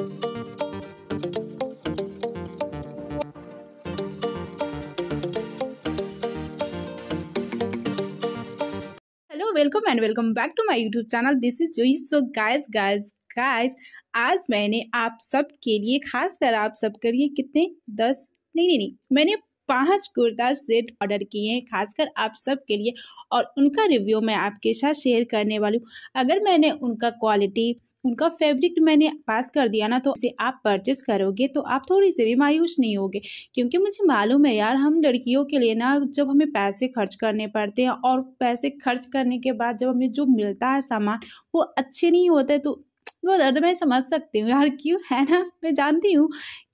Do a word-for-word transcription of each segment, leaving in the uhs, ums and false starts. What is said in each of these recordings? Hello welcome and welcome back to my YouTube channel. This is Joey. So guys guys guys आज मैंने आप सब के लिए, खासकर आप सब के लिए कितने दस नहीं नहीं नहीं मैंने पांच कुर्ता सेट ऑर्डर किए हैं खासकर आप सब के लिए, और उनका रिव्यू मैं आपके साथ शेयर करने वाली हूँ। अगर मैंने उनका क्वालिटी, उनका फैब्रिक मैंने पास कर दिया ना, तो उसे आप परचेस करोगे तो आप थोड़ी सी भी मायूस नहीं होगे, क्योंकि मुझे मालूम है यार, हम लड़कियों के लिए ना जब हमें पैसे खर्च करने पड़ते हैं और पैसे खर्च करने के बाद जब हमें जो मिलता है सामान वो अच्छे नहीं होते, तो वो दर्द मैं समझ सकती हूँ यार, क्यों है ना। मैं जानती हूँ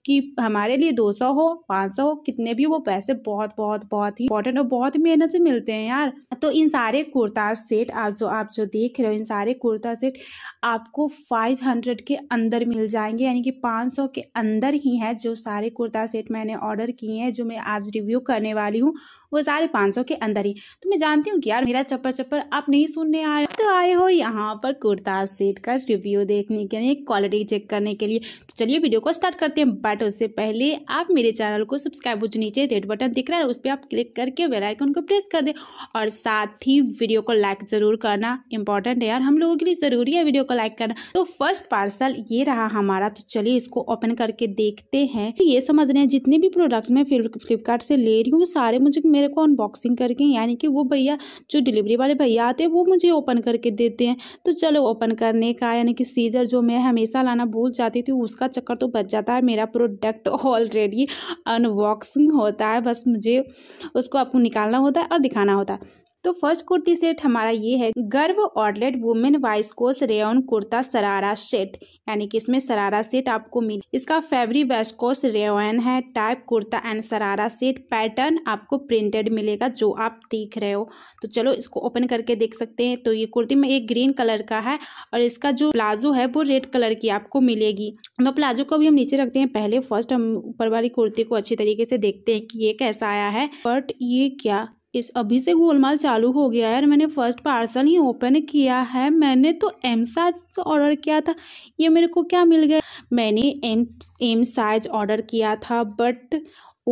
कि हमारे लिए दो सौ हो, पाँच सौ हो, कितने भी वो पैसे बहुत बहुत बहुत ही इंपॉर्टेंट और बहुत मेहनत से मिलते हैं यार। तो इन सारे कुर्ता सेट आज जो आप जो देख रहे हो, इन सारे कुर्ता सेट आपको पाँच सौ के अंदर मिल जाएंगे, यानी कि पाँच सौ के अंदर ही है जो सारे कुर्ता सेट मैंने ऑर्डर किए हैं, जो मैं आज रिव्यू करने वाली हूँ वो सारे पाँच सौ के अंदर ही। तो मैं जानती हूँ कि यार मेरा चप्पर चप्पर आप नहीं सुनने आए तो आए हो यहाँ पर कुर्ता सेट का रिव्यू देखने के लिए, क्वालिटी चेक करने के लिए। तो चलिए वीडियो को स्टार्ट करते हैं, बट उससे पहले आप मेरे चैनल को सब्सक्राइब, जो नीचे रेड बटन दिख रहा है उस पर आप क्लिक करके बेल आइकन को प्रेस कर दें, और साथ ही वीडियो को लाइक जरूर करना, इंपॉर्टेंट है यार, हम लोगों के लिए ज़रूरी है वीडियो को लाइक करना। तो फर्स्ट पार्सल ये रहा हमारा, तो चलिए इसको ओपन करके देखते हैं। ये समझ रहे हैं जितने भी प्रोडक्ट्स मैं फ्लिपकार्ट से ले रही हूँ सारे मुझे मेरे को अनबॉक्सिंग करके, यानी कि वो भैया जो डिलीवरी वाले भैया आते हैं वो मुझे ओपन करके देते हैं। तो चलो ओपन करने का, यानी कि सीजर जो मैं हमेशा लाना भूल जाती थी उसका चक्कर तो बच जाता है। मेरा प्रोडक्ट ऑलरेडी अनबॉक्सिंग होता है, बस मुझे उसको आपको निकालना होता है और दिखाना होता है। तो फर्स्ट कुर्ती सेट हमारा ये है, गर्व ऑर्डलेट women viscose rayon kurta sharara set, यानी कि इसमें सरारा सेट आपको मिल। इसका फैब्रिक वाइस्कोस रेयन है, type kurta and sharara set, pattern आपको प्रिंटेड मिलेगा जो आप देख रहे हो। तो चलो इसको ओपन करके देख सकते हैं। तो ये कुर्ती में एक ग्रीन कलर का है और इसका जो प्लाजो है वो रेड कलर की आपको मिलेगी। तो प्लाजो को भी हम नीचे रखते हैं, पहले फर्स्ट हम ऊपर वाली कुर्ती को अच्छी तरीके से देखते हैं कि ये कैसा आया है। बट ये क्या, इस अभी से गोलमाल चालू हो गया यार, मैंने फर्स्ट पार्सल ही ओपन किया है, मैंने तो एम साइज ऑर्डर किया था, ये मेरे को क्या मिल गया। मैंने एम एम साइज ऑर्डर किया था बट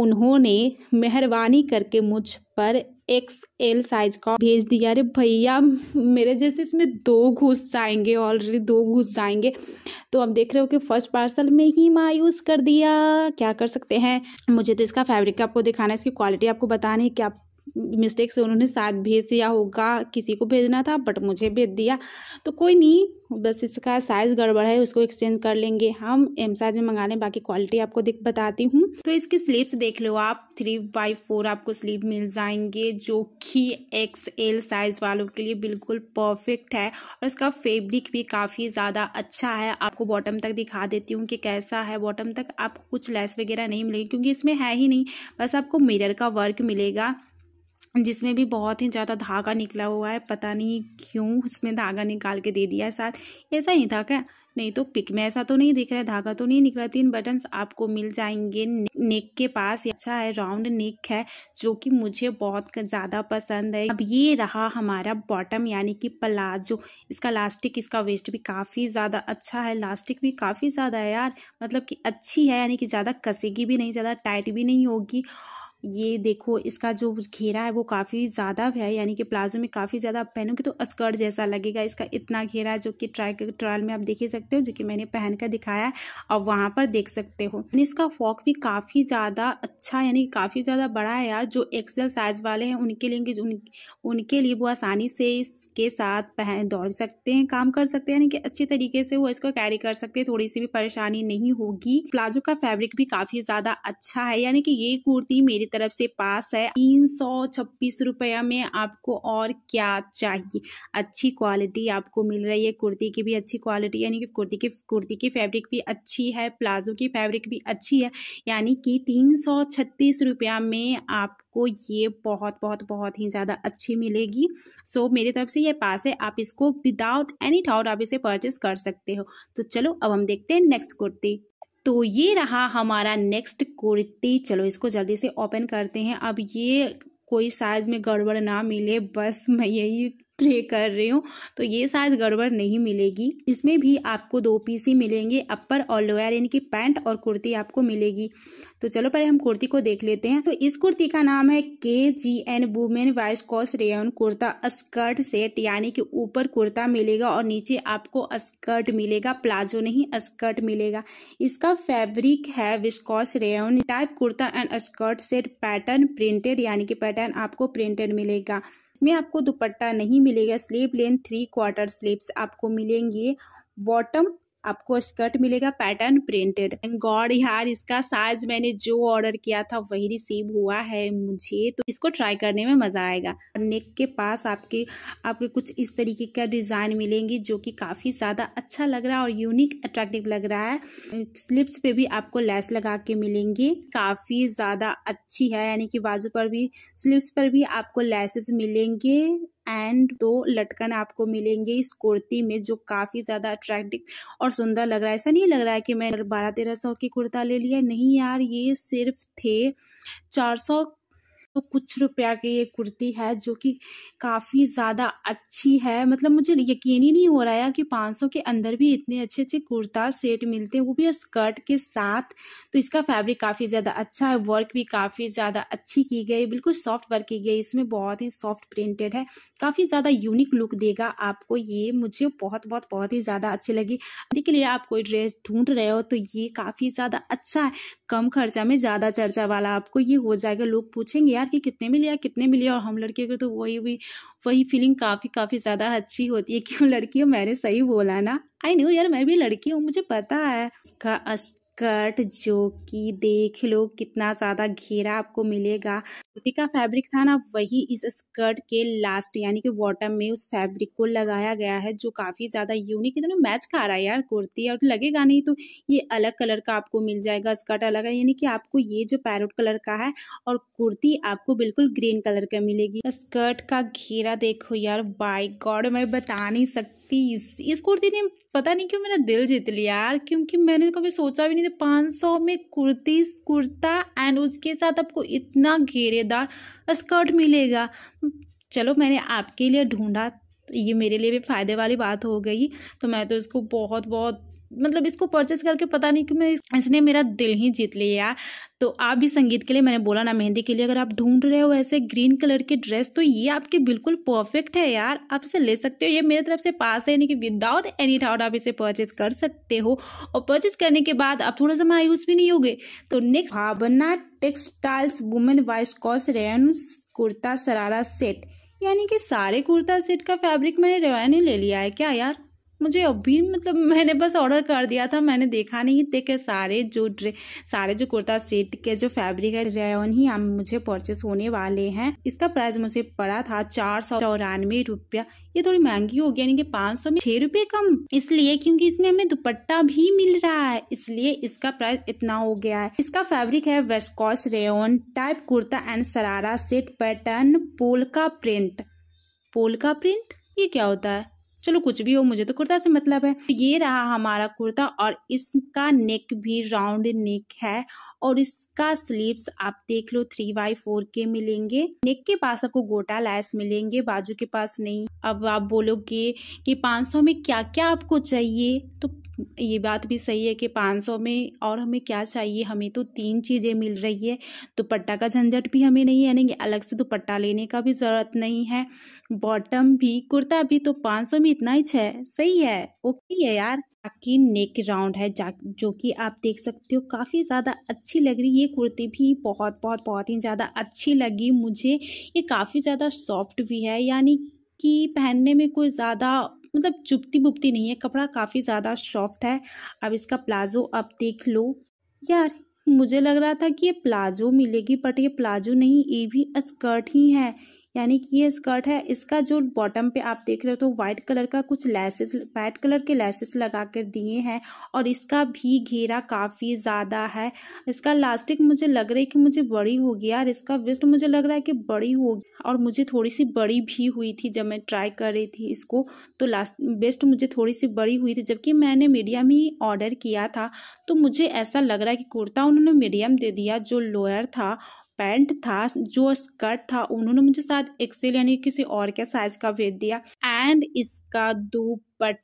उन्होंने मेहरबानी करके मुझ पर एक्स एल साइज का भेज दिया। अरे भैया मेरे जैसे इसमें दो घुस जाएंगे, ऑलरेडी दो घुस जाएंगे। तो अब देख रहे हो कि फर्स्ट पार्सल में ही मायूस कर दिया, क्या कर सकते हैं। मुझे तो इसका फैब्रिक आपको दिखाना है, इसकी क्वालिटी आपको बतानी है, क्या मिस्टेक से उन्होंने साथ भेज दिया होगा, किसी को भेजना था बट मुझे भेज दिया। तो कोई नहीं, बस इसका साइज़ गड़बड़ है, उसको एक्सचेंज कर लेंगे, हम एम साइज में मंगा लें। बाकी क्वालिटी आपको दिख बताती हूँ। तो इसकी स्लीव्स देख लो आप, थ्री बाई फोर आपको स्लीव मिल जाएंगे जो कि एक्स एल साइज वालों के लिए बिल्कुल परफेक्ट है, और इसका फैब्रिक भी काफ़ी ज़्यादा अच्छा है। आपको बॉटम तक दिखा देती हूँ कि कैसा है। बॉटम तक आपको कुछ लेस वगैरह नहीं मिलेगी क्योंकि इसमें है ही नहीं, बस आपको मिरर का वर्क मिलेगा जिसमें भी बहुत ही ज़्यादा धागा निकला हुआ है, पता नहीं क्यों उसमें धागा निकाल के दे दिया है साथ, ऐसा ही था क्या, नहीं तो पिक में ऐसा तो नहीं दिख रहा है, धागा तो नहीं निकला। तीन बटन्स आपको मिल जाएंगे नेक के पास, अच्छा है, राउंड नेक है जो कि मुझे बहुत ज़्यादा पसंद है। अब ये रहा हमारा बॉटम, यानी कि प्लाजो, इसका लास्टिक, इसका वेस्ट भी काफ़ी ज़्यादा अच्छा है, लास्टिक भी काफ़ी ज़्यादा है यार, मतलब कि अच्छी है, यानी कि ज़्यादा कसेगी भी नहीं, ज़्यादा टाइट भी नहीं होगी। ये देखो इसका जो घेरा है वो काफ़ी ज़्यादा है, यानी कि प्लाजो में काफ़ी ज़्यादा आप पहनोगे तो स्कर्ट जैसा लगेगा। इसका इतना घेरा है जो कि ट्राई ट्रायल में आप देख ही सकते हो, जो कि मैंने पहन कर दिखाया है, और वहाँ पर देख सकते हो। इसका फॉक भी काफ़ी ज़्यादा अच्छा, यानी काफ़ी ज़्यादा बड़ा है यार, जो एक्सेल साइज वाले हैं उनके लिए उन, उनके लिए वो आसानी से इसके साथ पहन दौड़ सकते हैं, काम कर सकते हैं, यानी कि अच्छे तरीके से वो इसको कैरी कर सकते हैं, थोड़ी सी भी परेशानी नहीं होगी। प्लाजो का फैब्रिक भी काफ़ी ज़्यादा अच्छा है, यानी कि ये कुर्ती मेरी तरफ से पास है। तीन सौ छब्बीस रुपया में आपको और क्या चाहिए, अच्छी क्वालिटी आपको मिल रही है, कुर्ती की भी अच्छी क्वालिटी, यानी कि कुर्ती की कुर्ती की फैब्रिक भी अच्छी है, प्लाजो की फैब्रिक भी अच्छी है, यानी कि तीन सौ छत्तीस रुपया में आपको ये बहुत बहुत बहुत ही ज़्यादा अच्छी मिलेगी। सो मेरी तरफ से ये पास है, आप इसको विदाउट एनी डाउट आप इसे परचेस कर सकते हो। तो चलो अब हम देखते हैं नेक्स्ट कुर्ती। तो ये रहा हमारा नेक्स्ट कुर्ती, चलो इसको जल्दी से ओपन करते हैं। अब ये कोई साइज में गड़बड़ ना मिले, बस मैं यही प्ले कर रही हूँ, तो ये साइज गड़बड़ नहीं मिलेगी। इसमें भी आपको दो पीस ही मिलेंगे, अपर और लोअर, यानी कि पैंट और कुर्ती आपको मिलेगी। तो चलो पहले हम कुर्ती को देख लेते हैं। तो इस कुर्ती का नाम है K G N women viscose rayon kurta skirt set, यानी कि ऊपर कुर्ता मिलेगा और नीचे आपको स्कर्ट मिलेगा, प्लाजो नहीं स्कर्ट मिलेगा। इसका फैब्रिक है viscose rayon type kurta and skirt set pattern printed, यानी कि पैटर्न आपको प्रिंटेड मिलेगा। इसमें आपको दुपट्टा नहीं मिलेगा, sleeve length three quarter sleeves आपको मिलेंगे। बॉटम आपको स्कर्ट मिलेगा पैटर्न प्रिंटेड। एंड गॉड यार, इसका साइज मैंने जो ऑर्डर किया था वही रिसीव हुआ है मुझे, तो इसको ट्राई करने में मज़ा आएगा। नेक के पास आपके आपके कुछ इस तरीके का डिज़ाइन मिलेंगे जो कि काफ़ी ज़्यादा अच्छा लग रहा है और यूनिक अट्रैक्टिव लग रहा है। स्लिप्स पे भी आपको लेस लगा के मिलेंगे, काफ़ी ज़्यादा अच्छी है, यानी कि बाजू पर भी स्लिप्स पर भी आपको लेसेस मिलेंगे एंड दो लटकन आपको मिलेंगे इस कुर्ती में, जो काफ़ी ज़्यादा अट्रैक्टिव और सुंदर लग रहा है। ऐसा नहीं लग रहा है कि मैं बारह तेरह सौ की कुर्ता ले लिया, नहीं यार, ये सिर्फ थे चार सौ तो कुछ रुपया की ये कुर्ती है जो कि काफ़ी ज़्यादा अच्छी है। मतलब मुझे यकीन ही नहीं हो रहा है कि पाँच सौ के अंदर भी इतने अच्छे अच्छे कुर्ता सेट मिलते हैं, वो भी स्कर्ट के साथ। तो इसका फैब्रिक काफ़ी ज़्यादा अच्छा है, वर्क भी काफ़ी ज़्यादा अच्छी की गई, बिल्कुल सॉफ्ट वर्क की गई इसमें, बहुत ही सॉफ्ट प्रिंटेड है, काफ़ी ज़्यादा यूनिक लुक देगा आपको ये। मुझे बहुत बहुत बहुत ही ज़्यादा अच्छी लगी। अभी के लिए आप कोई ड्रेस ढूंढ रहे हो तो ये काफ़ी ज़्यादा अच्छा है, कम खर्चा में ज़्यादा चर्चा वाला आपको ये हो जाएगा। लोग पूछेंगे कि कितने में लिया कितने में लिया, और हम लड़कियों की तो वही भी वही फीलिंग काफ़ी काफ़ी ज़्यादा अच्छी होती है। क्यों लड़कियों, मैंने सही बोला ना? आई नो यार, मैं भी लड़की हूँ, मुझे पता है। इसका स्कर्ट जो कि देख लो कितना ज़्यादा घेरा आपको मिलेगा, कुर्ती का फैब्रिक था ना वही इस स्कर्ट के लास्ट यानी कि बॉटम में उस फैब्रिक को लगाया गया है, जो काफ़ी ज़्यादा यूनिक इतना मैच खा रहा है यार कुर्ती, और लगेगा नहीं तो ये अलग कलर का आपको मिल जाएगा स्कर्ट अलग है, यानी कि आपको ये जो पैरोट कलर का है और कुर्ती आपको बिल्कुल ग्रीन कलर का मिलेगी। स्कर्ट का घेरा देखो यार, बाय गॉड मैं बता नहीं सकती, इस इस कुर्ती ने पता नहीं क्यों मेरा दिल जीत लिया यार, क्योंकि मैंने कभी सोचा भी नहीं था पाँच सौ में कुर्ती कुर्ता एंड उसके साथ आपको इतना घेरे दार स्कर्ट मिलेगा। चलो मैंने आपके लिए ढूंढा, ये मेरे लिए भी फायदे वाली बात हो गई। तो मैं तो इसको बहुत बहुत मतलब इसको परचेस करके पता नहीं कि मैं इसने मेरा दिल ही जीत लिया यार। तो आप भी संगीत के लिए मैंने बोला ना, मेहंदी के लिए अगर आप ढूंढ रहे हो ऐसे ग्रीन कलर की ड्रेस तो ये आपके बिल्कुल परफेक्ट है यार, आप इसे ले सकते हो। ये मेरे तरफ से पास है, यानी कि विदाउट एनी डाउट आप इसे परचेस कर सकते हो, और परचेस करने के बाद आप थोड़ा सा मायूस भी नहीं होगे। तो next, Bhavna textiles women viscose rayon kurta sharara set, यानी कि सारे कुर्ता सेट का फैब्रिक मैंने रेयन ही ले लिया है क्या यार? मुझे अभी मतलब मैंने बस ऑर्डर कर दिया था, मैंने देखा नहीं थे कि सारे जो ड्रे सारे जो कुर्ता सेट के जो फैब्रिक है रेयन ही हम मुझे परचेस होने वाले हैं। इसका प्राइस मुझे पड़ा था चार सौ चौरानवे रुपया, ये थोड़ी महंगी हो गई, यानी कि पाँच सौ में छः रुपये कम, इसलिए क्योंकि इसमें हमें दुपट्टा भी मिल रहा है इसलिए इसका प्राइस इतना हो गया है। इसका फैब्रिक है viscose rayon type kurta and sharara set pattern polka print. Polka print ये क्या होता है? चलो कुछ भी हो, मुझे तो कुर्ता से मतलब है। ये रहा हमारा कुर्ता, और इसका नेक भी राउंड नेक है, और इसका स्लीव्स आप देख लो थ्री बाई फोर के मिलेंगे। नेक के पास आपको गोटा लैस मिलेंगे, बाजू के पास नहीं। अब आप बोलोगे कि पाँच सौ में क्या क्या आपको चाहिए, तो ये बात भी सही है कि पाँच सौ में और हमें क्या चाहिए, हमें तो तीन चीज़ें मिल रही है। दुपट्टा का झंझट भी हमें नहीं है, यानी कि अलग से दुपट्टा लेने का भी ज़रूरत नहीं है, बॉटम भी कुर्ता भी, तो पाँच सौ में इतना ही है, सही है, ओके है यार। बाकी नेक राउंड है जो कि आप देख सकते हो, काफ़ी ज़्यादा अच्छी लग रही है ये कुर्ती भी, बहुत बहुत बहुत ही ज़्यादा अच्छी लगी मुझे। ये काफ़ी ज़्यादा सॉफ्ट भी है, यानी कि पहनने में कोई ज़्यादा मतलब चुभती बुभती नहीं है, कपड़ा काफ़ी ज़्यादा सॉफ्ट है। अब इसका प्लाजो आप देख लो यार, मुझे लग रहा था कि ये प्लाजो मिलेगी बट ये प्लाजो नहीं, ये भी स्कर्ट ही है, यानी कि ये स्कर्ट है। इसका जो बॉटम पे आप देख रहे हो तो वाइट कलर का कुछ लेसेस वाइट कलर के लेसेस लगा कर दिए हैं, और इसका भी घेरा काफ़ी ज़्यादा है। इसका लास्टिक मुझे लग रही है कि मुझे बड़ी होगी यार, इसका वेस्ट मुझे लग रहा है कि बड़ी होगी, और मुझे थोड़ी सी बड़ी भी हुई थी जब मैं ट्राई कर रही थी इसको, तो लास्ट वेस्ट मुझे थोड़ी सी बड़ी हुई थी, जबकि मैंने मीडियम ही ऑर्डर किया था। तो मुझे ऐसा लग रहा है कि कुर्ता उन्होंने मीडियम दे दिया, जो लोअर था पैंट था, जो स्कर्ट था उन्होंने मुझे शायद एक्सेल यानी किसी और के साइज का भेज दिया। एंड इसका दुपट्टा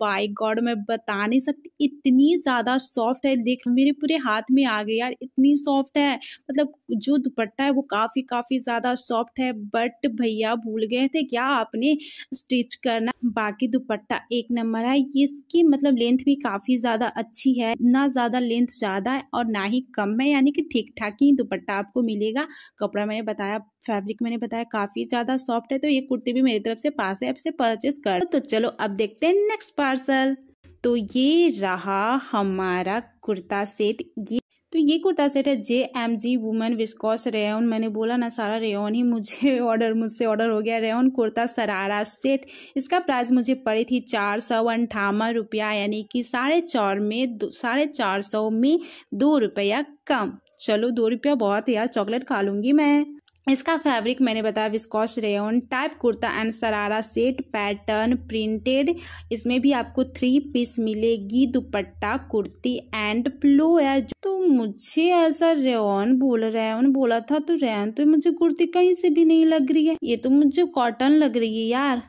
बाय गॉड मैं बता नहीं सकती, इतनी ज्यादा सॉफ्ट है। देख मेरे पूरे हाथ में आ गई यार, इतनी सॉफ्ट है। मतलब जो दुपट्टा है वो काफी काफी ज्यादा सॉफ्ट है। बट भैया भूल गए थे क्या आपने स्टिच करना। बाकी दुपट्टा एक नंबर है। ये इसकी मतलब लेंथ भी काफी ज्यादा अच्छी है, ना ज्यादा लेंथ ज्यादा है और ना ही कम है, यानी कि ठीक ठाक ही दुपट्टा आपको मिलेगा। कपड़ा मैंने बताया, फैब्रिक मैंने बताया काफी ज्यादा सॉफ्ट है। तो ये कुर्ती भी मेरी तरफ से पास है, आपसे परचेस कर। तो चलो अब देखते हैं नेक्स्ट पार्सल। तो ये रहा हमारा कुर्ता सेट। ये तो ये कुर्ता सेट है J M G women viscose rayon. मैंने बोला ना सारा रेयन ही मुझे ऑर्डर मुझसे ऑर्डर हो गया। रेयन कुर्ता सरारा सेट, इसका प्राइस मुझे पड़ी थी चार सौ अंठावन रुपया, यानी कि साढ़े चार में साढ़े चार सौ में दो रुपया कम। चलो दो रुपया बहुत है यार, चॉकलेट खा लूंगी मैं। इसका फैब्रिक मैंने बताया viscose rayon type kurta and sharara set, pattern printed. इसमें भी आपको थ्री पीस मिलेगी, दुपट्टा कुर्ती एंड प्लोअर। तो मुझे ऐसा रेयन बोल रेयन बोला था, तो रेयन तो मुझे कुर्ती कहीं से भी नहीं लग रही है, ये तो मुझे कॉटन लग रही है यार।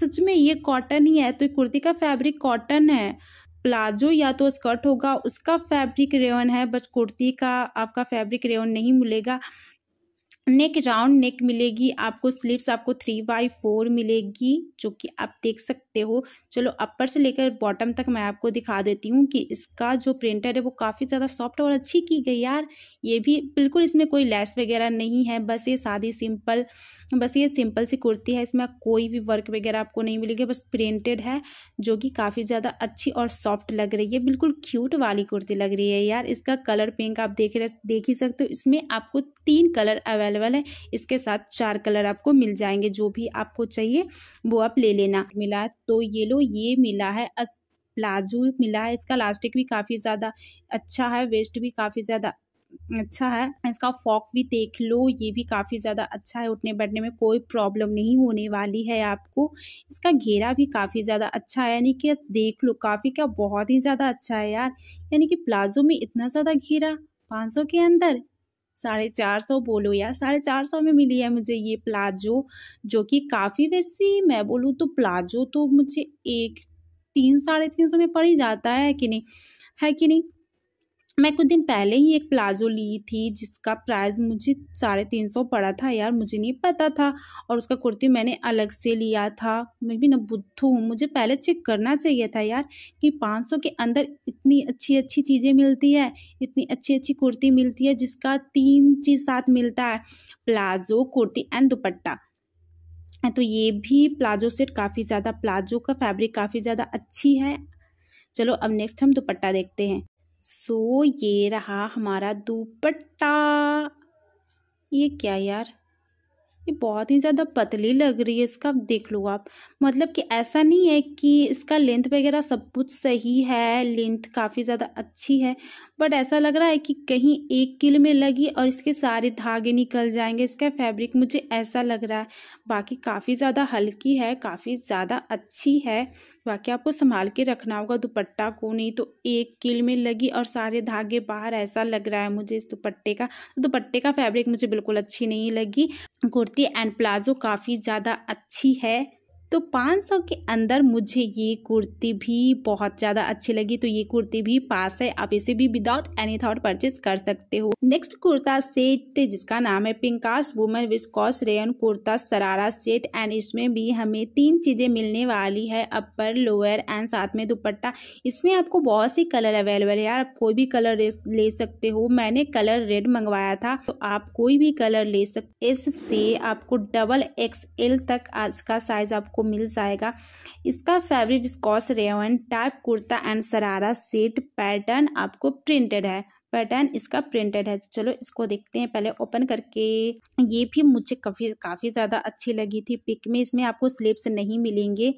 सच में ये कॉटन ही है। तो कुर्ती का फैब्रिक कॉटन है, प्लाजो या तो स्कर्ट होगा, उसका फैब्रिक रेयन है, बस कुर्ती का आपका फैब्रिक रेयन नहीं मिलेगा। नेक राउंड नेक मिलेगी आपको। स्लीव्स आपको थ्री बाई फोर मिलेगी, जो कि आप देख सकते हो। चलो अपर से लेकर बॉटम तक मैं आपको दिखा देती हूँ कि इसका जो प्रिंटर है वो काफ़ी ज़्यादा सॉफ्ट और अच्छी की गई यार। ये भी बिल्कुल इसमें कोई लेस वगैरह नहीं है, बस ये सादी सिंपल बस ये सिंपल सी कुर्ती है। इसमें कोई भी वर्क वगैरह आपको नहीं मिलेगी, बस प्रिंटेड है, जो कि काफ़ी ज़्यादा अच्छी और सॉफ्ट लग रही है। बिल्कुल क्यूट वाली कुर्ती लग रही है यार। इसका कलर पिंक आप देख देख ही सकते हो। इसमें आपको तीन कलर अवेलेबल है, इसके साथ चार कलर आपको मिल जाएंगे। जो भी आपको चाहिए वो आप ले लेना। मिला तो ये लो, ये मिला है। प्लाजो मिला है, इसका इलास्टिक भी काफी ज्यादा अच्छा है, वेस्ट भी काफी ज्यादा अच्छा है। इसका फॉक भी देख लो, ये भी काफ़ी ज़्यादा अच्छा है, उठने बैठने में कोई प्रॉब्लम नहीं होने वाली है आपको। इसका घेरा भी काफ़ी ज़्यादा अच्छा है, यानी कि देख लो काफ़ी क्या बहुत ही ज़्यादा अच्छा है यार। यानी कि प्लाजो में इतना ज़्यादा घेरा पाँच सौ के अंदर, साढ़े चार सौ बोलो यार, साढ़े चार सौ में मिली है मुझे ये प्लाजो, जो कि काफ़ी। वैसी मैं बोलूँ तो प्लाजो तो मुझे एक तीन साढ़े तीन सौ में पड़ ही जाता है कि नहीं, है कि नहीं। मैं कुछ दिन पहले ही एक प्लाजो ली थी जिसका प्राइस मुझे साढ़े तीन सौ पड़ा था यार, मुझे नहीं पता था। और उसका कुर्ती मैंने अलग से लिया था। मैं भी ना बुद्धू हूँ, मुझे पहले चेक करना चाहिए था यार कि पाँच सौ के अंदर इतनी अच्छी अच्छी चीज़ें मिलती है, इतनी अच्छी अच्छी कुर्ती मिलती है, जिसका तीन चीज़ साथ मिलता है, प्लाजो, कुर्ती एंड दुपट्टा। तो ये भी प्लाजो सेट काफ़ी ज़्यादा, प्लाजो का फैब्रिक काफ़ी ज़्यादा अच्छी है। चलो अब नेक्स्ट हम दुपट्टा देखते हैं। सो so, ये रहा हमारा दुपट्टा। ये क्या यार, ये बहुत ही ज़्यादा पतली लग रही है। इसका देख लो आप, मतलब कि ऐसा नहीं है कि इसका लेंथ वगैरह सब कुछ सही है, लेंथ काफ़ी ज़्यादा अच्छी है, बट ऐसा लग रहा है कि कहीं एक किल में लगी और इसके सारे धागे निकल जाएंगे। इसका फैब्रिक मुझे ऐसा लग रहा है। बाकी काफ़ी ज़्यादा हल्की है, काफ़ी ज़्यादा अच्छी है। बाकी आपको संभाल के रखना होगा दुपट्टा को, नहीं तो एक किल में लगी और सारे धागे बाहर, ऐसा लग रहा है मुझे इस दुपट्टे का। दुपट्टे का फैब्रिक मुझे बिल्कुल अच्छी नहीं लगी। कुर्ती एंड प्लाजो काफ़ी ज़्यादा अच्छी है। तो पाँच सौ के अंदर मुझे ये कुर्ती भी बहुत ज़्यादा अच्छी लगी। तो ये कुर्ती भी पास है, आप इसे भी विदाउट एनी थॉट परचेज कर सकते हो। नेक्स्ट कुर्ता सेट जिसका नाम है पिंकास women viscose rayon kurta sharara set and इसमें भी हमें तीन चीज़ें मिलने वाली है, अपर, लोअर एंड साथ में दुपट्टा। इसमें आपको बहुत से कलर अवेलेबल है यार, आप कोई भी कलर ले सकते हो। मैंने कलर रेड मंगवाया था, तो आप कोई भी कलर ले सकते। इससे आपको डबल एक्स एल तक आज का साइज आपको मिल जाएगा। इसका fabric viscose rayon type kurta and sharara set, pattern आपको प्रिंटेड है, पैटर्न इसका प्रिंटेड है। तो चलो इसको देखते हैं पहले ओपन करके। ये भी मुझे काफ़ी काफ़ी ज़्यादा अच्छी लगी थी पिक में। इसमें आपको स्लीव्स नहीं मिलेंगे,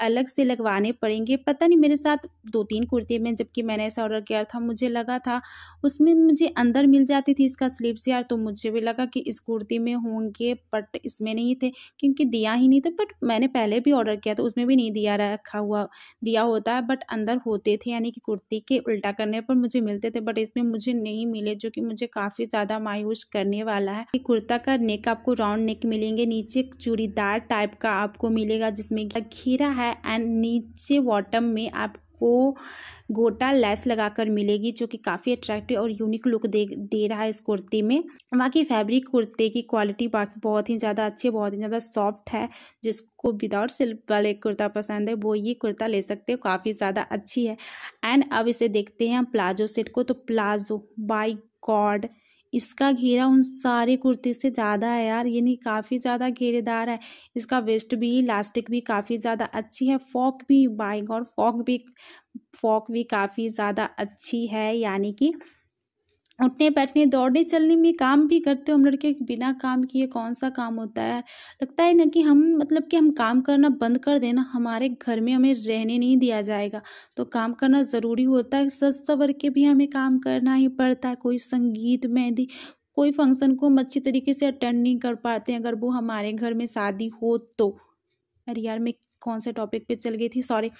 अलग से लगवाने पड़ेंगे। पता नहीं मेरे साथ दो तीन कुर्ती में, जबकि मैंने ऐसा ऑर्डर किया था, मुझे लगा था उसमें मुझे अंदर मिल जाती थी इसका स्लीव्स यार, तो मुझे भी लगा कि इस कुर्ती में होंगे बट इसमें नहीं थे क्योंकि दिया ही नहीं था। बट मैंने पहले भी ऑर्डर किया था उसमें भी नहीं दिया रखा हुआ दिया होता है, बट अंदर होते थे यानी कि कुर्ती के उल्टा करने पर मुझे मिलते थे, बट इसमें मुझे नहीं मिले, जो कि मुझे काफ़ी ज़्यादा मायूस करने वाला है। कुर्ता का नेक आपको राउंड नेक मिलेंगे, नीचे चूड़ीदार टाइप का आपको मिलेगा जिसमें घेरा है एंड नीचे बॉटम में आपको गोटा लेस लगाकर मिलेगी, जो कि काफ़ी अट्रैक्टिव और यूनिक लुक दे दे रहा है इस कुर्ती में। बाकी फैब्रिक कुर्ते की क्वालिटी बाकी बहुत ही ज़्यादा अच्छी है, बहुत ही ज़्यादा सॉफ्ट है। जिसको विदाउट सिल्क वाले कुर्ता पसंद है वो ये कुर्ता ले सकते हो, काफ़ी ज़्यादा अच्छी है। एंड अब इसे देखते हैं हम प्लाजो सेट को, तो प्लाजो बाय गॉड इसका घेरा उन सारे कुर्ते से ज़्यादा है यार, यानी काफ़ी ज़्यादा घेरेदार है। इसका वेस्ट भी इलास्टिक भी काफ़ी ज़्यादा अच्छी है, फॉक भी बाय गॉड फॉक भी फॉक भी काफ़ी ज़्यादा अच्छी है, यानी कि उठने बैठने दौड़ने चलने में काम भी करते हो। हम लड़के बिना काम किए कौन सा काम होता है यार, लगता है ना कि हम मतलब कि हम काम करना बंद कर देना, हमारे घर में हमें रहने नहीं दिया जाएगा, तो काम करना ज़रूरी होता है। सज सवर के भी हमें काम करना ही पड़ता है, कोई संगीत मेहंदी कोई फंक्शन को हम अच्छी तरीके से अटेंड नहीं कर पाते हैं, अगर वो हमारे घर में शादी हो तो। अरे यार मैं कौन से टॉपिक पे चल गई थी, सॉरी।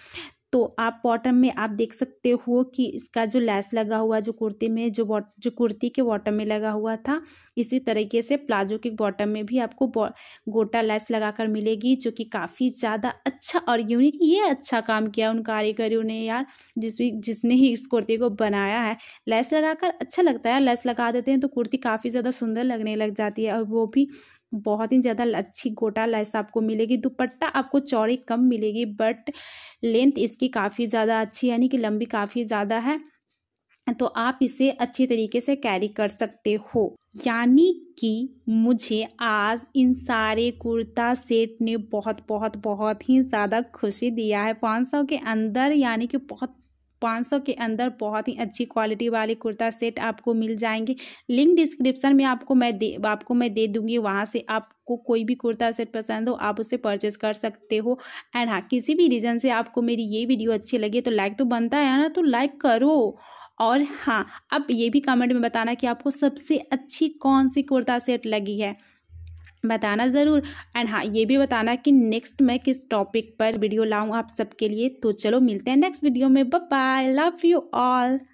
तो आप बॉटम में आप देख सकते हो कि इसका जो लेस लगा हुआ जो कुर्ती में जो बॉट जो कुर्ती के बॉटम में लगा हुआ था, इसी तरीके से प्लाजो के बॉटम में भी आपको गोटा लेस लगाकर मिलेगी, जो कि काफ़ी ज़्यादा अच्छा और यूनिक। ये अच्छा काम किया उन कारीगरों ने यार, जिस जिसने ही इस कुर्ती को बनाया है। लेस लगाकर अच्छा लगता है, लेस लगा देते हैं तो कुर्ती काफ़ी ज़्यादा सुंदर लगने लग जाती है, और वो भी बहुत ही ज़्यादा अच्छी गोटा लेस आपको मिलेगी। दुपट्टा आपको चौड़ी कम मिलेगी बट लेंथ इसकी काफ़ी ज़्यादा अच्छी, यानी कि लंबी काफ़ी ज़्यादा है, तो आप इसे अच्छी तरीके से कैरी कर सकते हो। यानी कि मुझे आज इन सारे कुर्ता सेट ने बहुत बहुत बहुत ही ज़्यादा खुशी दिया है। पाँच सौ के अंदर यानी कि बहुत पाँच सौ के अंदर बहुत ही अच्छी क्वालिटी वाले कुर्ता सेट आपको मिल जाएंगे। लिंक डिस्क्रिप्शन में आपको मैं दे आपको मैं दे दूंगी, वहां से आपको कोई भी कुर्ता सेट पसंद हो आप उसे परचेज कर सकते हो। एंड हाँ, किसी भी रीज़न से आपको मेरी ये वीडियो अच्छी लगे तो लाइक तो बनता है ना, तो लाइक करो। और हाँ, अब ये भी कमेंट में बताना कि आपको सबसे अच्छी कौन सी कुर्ता सेट लगी है, बताना ज़रूर। एंड हाँ, ये भी बताना कि नेक्स्ट मैं किस टॉपिक पर वीडियो लाऊँ आप सबके लिए। तो चलो मिलते हैं नेक्स्ट वीडियो में, bye bye, love you all.